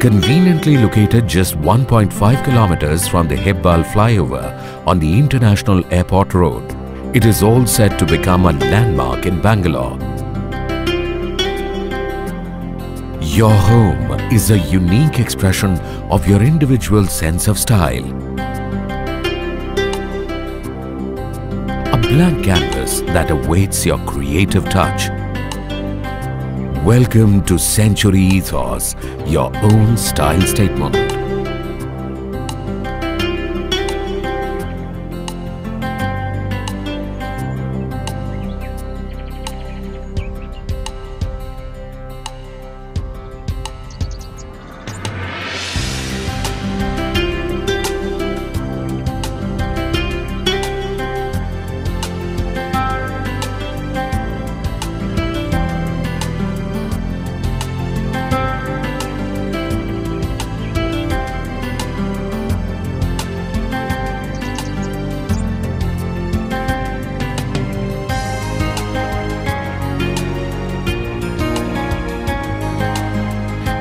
Conveniently located just 1.5 kilometers from the Hebbal flyover on the International Airport Road, it is all set to become a landmark in Bangalore. Your home is a unique expression of your individual sense of style. A blank canvas that awaits your creative touch. Welcome to Century Ethos, your own style statement.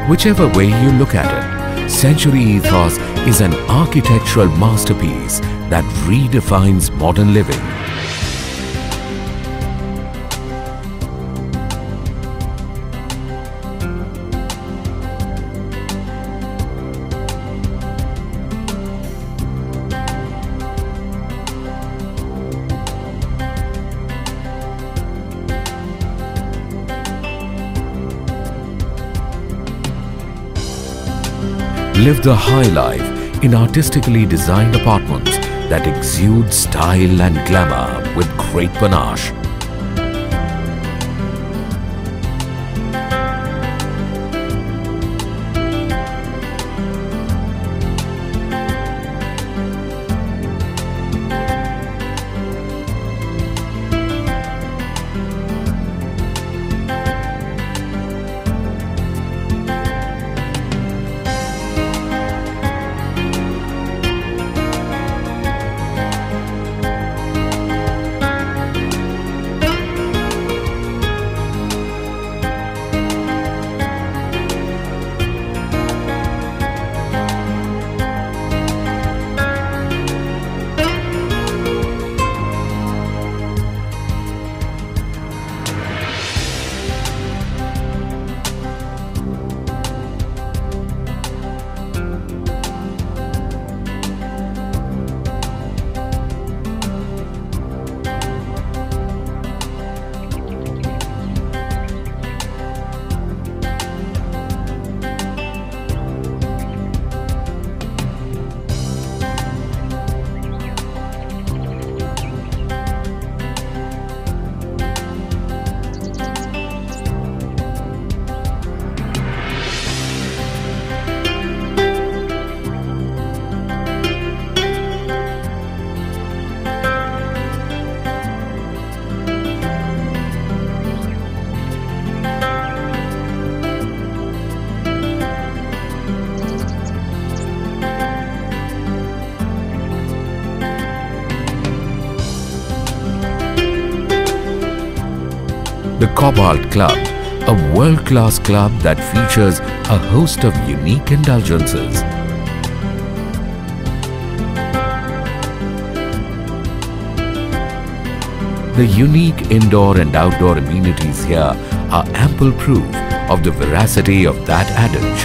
Whichever way you look at it, Century Ethos is an architectural masterpiece that redefines modern living. Live the high life in artistically designed apartments that exude style and glamour with great panache. The Cobalt Club, a world-class club that features a host of unique indulgences. The unique indoor and outdoor amenities here are ample proof of the veracity of that adage.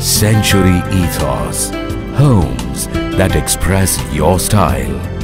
Century Ethos, homes that express your style.